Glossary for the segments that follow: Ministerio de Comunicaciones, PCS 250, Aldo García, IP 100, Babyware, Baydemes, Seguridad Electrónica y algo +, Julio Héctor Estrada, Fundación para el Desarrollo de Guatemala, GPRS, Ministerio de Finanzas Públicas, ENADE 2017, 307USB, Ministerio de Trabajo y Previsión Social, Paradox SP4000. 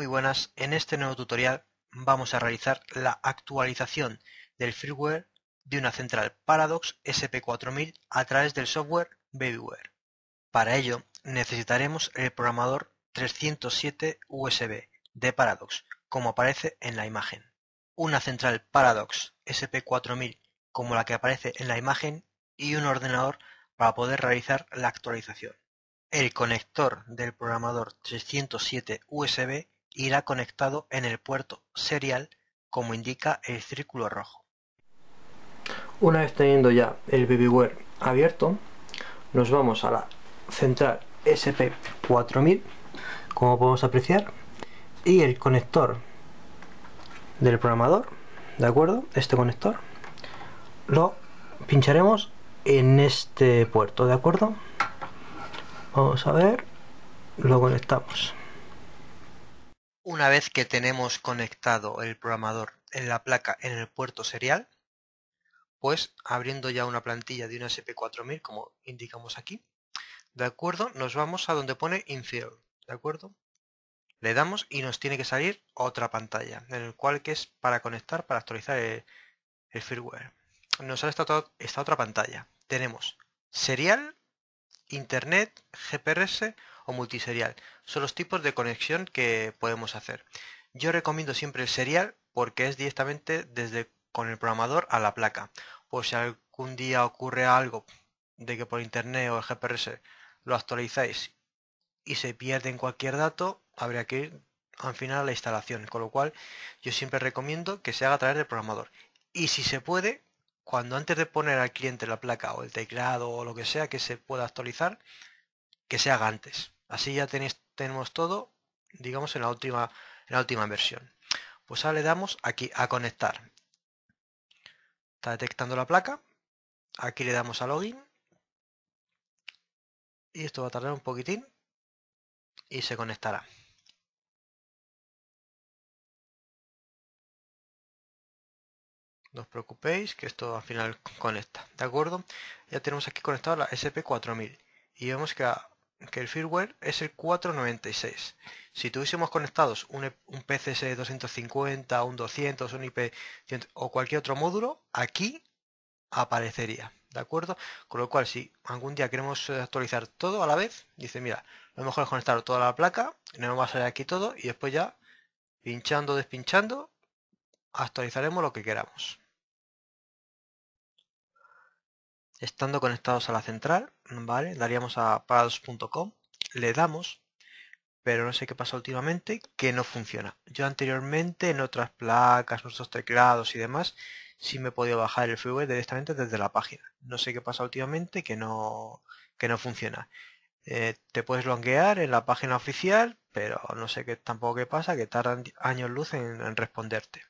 Muy buenas, en este nuevo tutorial vamos a realizar la actualización del firmware de una central Paradox SP4000 a través del software Babyware. Para ello necesitaremos el programador 307 USB de Paradox, como aparece en la imagen. Una central Paradox SP4000 como la que aparece en la imagen y un ordenador para poder realizar la actualización. El conector del programador 307 USB irá conectado en el puerto serial, como indica el círculo rojo. Una vez teniendo ya el Babyware abierto, nos vamos a la central SP4000, como podemos apreciar, y el conector del programador, ¿de acuerdo? Este conector lo pincharemos en este puerto, ¿de acuerdo? Vamos a ver, lo conectamos. Una vez que tenemos conectado el programador en la placa en el puerto serial, pues abriendo ya una plantilla de una SP4000 como indicamos aquí, ¿de acuerdo? Nos vamos a donde pone Infield, ¿de acuerdo? Le damos y nos tiene que salir otra pantalla, en el cual que es para conectar, para actualizar el firmware. Nos sale esta otra pantalla. Tenemos serial, internet, GPRS o multiserial. Son los tipos de conexión que podemos hacer. Yo recomiendo siempre el serial porque es directamente desde con el programador a la placa. Pues si algún día ocurre algo de que por internet o el GPRS lo actualizáis y se pierden cualquier dato, habría que ir al final a la instalación. Con lo cual yo siempre recomiendo que se haga a través del programador. Y si se puede, cuando antes de poner al cliente la placa o el teclado o lo que sea que se pueda actualizar, que se haga antes. Así ya tenemos todo, digamos, en la última versión. Pues ahora le damos aquí a conectar. Está detectando la placa. Aquí le damos a login. Y esto va a tardar un poquitín. Y se conectará. No os preocupéis que esto al final conecta, ¿de acuerdo? Ya tenemos aquí conectado la SP4000 y vemos que el firmware es el 496. Si tuviésemos conectados un PCS 250, un 200, un IP 100 o cualquier otro módulo, aquí aparecería, ¿de acuerdo? Con lo cual, si algún día queremos actualizar todo a la vez, dice, mira, lo mejor es conectar toda la placa, nos va a salir aquí todo y después ya pinchando, despinchando, actualizaremos lo que queramos. Estando conectados a la central, ¿vale? Daríamos a paradox.com, le damos, pero no sé qué pasa últimamente, que no funciona. Yo anteriormente en otras placas, nuestros teclados y demás, sí me he podido bajar el firmware directamente desde la página. No sé qué pasa últimamente que no funciona. Te puedes loguear en la página oficial, pero no sé qué tampoco qué pasa, que tardan años luz en responderte.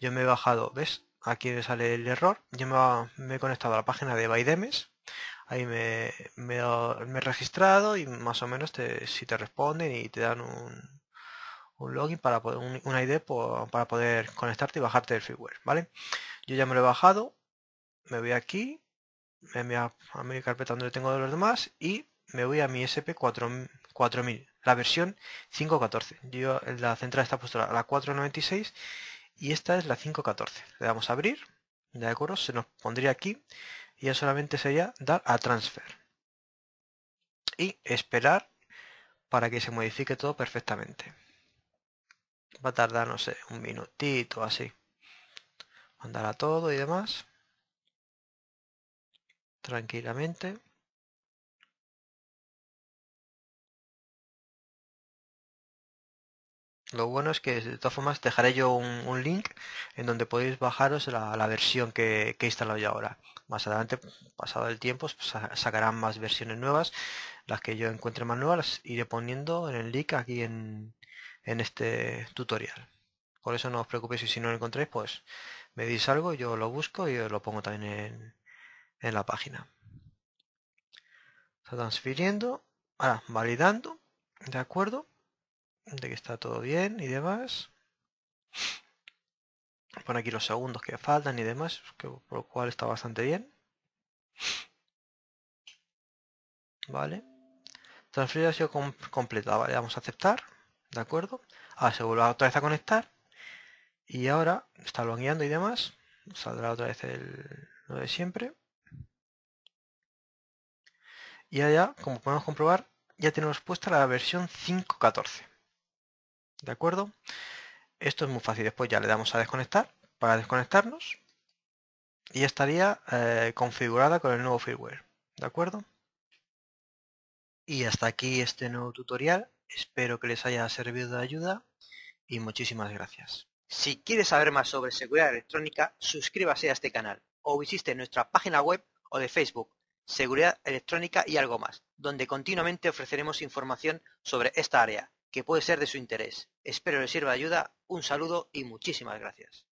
Yo me he bajado, ¿ves? Aquí me sale el error. Yo me he conectado a la página de Baydemes. Ahí me he registrado y más o menos si te responden y te dan un login para poder, una ID para poder conectarte y bajarte el firmware, ¿vale? Yo ya me lo he bajado. Me voy aquí, me voy a mi carpeta donde tengo los demás y me voy a mi SP4000, la versión 5.14. Yo la central está puesta a la 496. Y esta es la 5.14. Le damos a abrir, de acuerdo, se nos pondría aquí y ya solamente sería dar a transfer. Y esperar para que se modifique todo perfectamente. Va a tardar, no sé, un minutito así. Mandar a todo y demás. Tranquilamente. Lo bueno es que de todas formas dejaré yo un link en donde podéis bajaros la versión que he instalado yo ahora. Más adelante, pasado el tiempo, pues sacarán más versiones nuevas. Las que yo encuentre más nuevas las iré poniendo en el link aquí en este tutorial. Por eso no os preocupéis, y si no lo encontráis, pues me diréis algo, yo lo busco y os lo pongo también en la página. Está transfiriendo, ahora validando, ¿de acuerdo? De que está todo bien y demás. Pon aquí los segundos que faltan y demás, por lo cual está bastante bien. Vale. Transferir ha sido completada, vale, vamos a aceptar, ¿de acuerdo? Ahora se vuelve otra vez a conectar y ahora está bloqueando y demás. Saldrá otra vez el lo de siempre. Y allá, como podemos comprobar, ya tenemos puesta la versión 5.14. ¿De acuerdo? Esto es muy fácil. Después ya le damos a desconectar para desconectarnos. Y ya estaría configurada con el nuevo firmware. ¿De acuerdo? Y hasta aquí este nuevo tutorial. Espero que les haya servido de ayuda y muchísimas gracias. Si quieres saber más sobre seguridad electrónica, suscríbase a este canal o visite nuestra página web o de Facebook, Seguridad Electrónica y Algo Más, donde continuamente ofreceremos información sobre esta área, que puede ser de su interés. Espero les sirva de ayuda, un saludo y muchísimas gracias.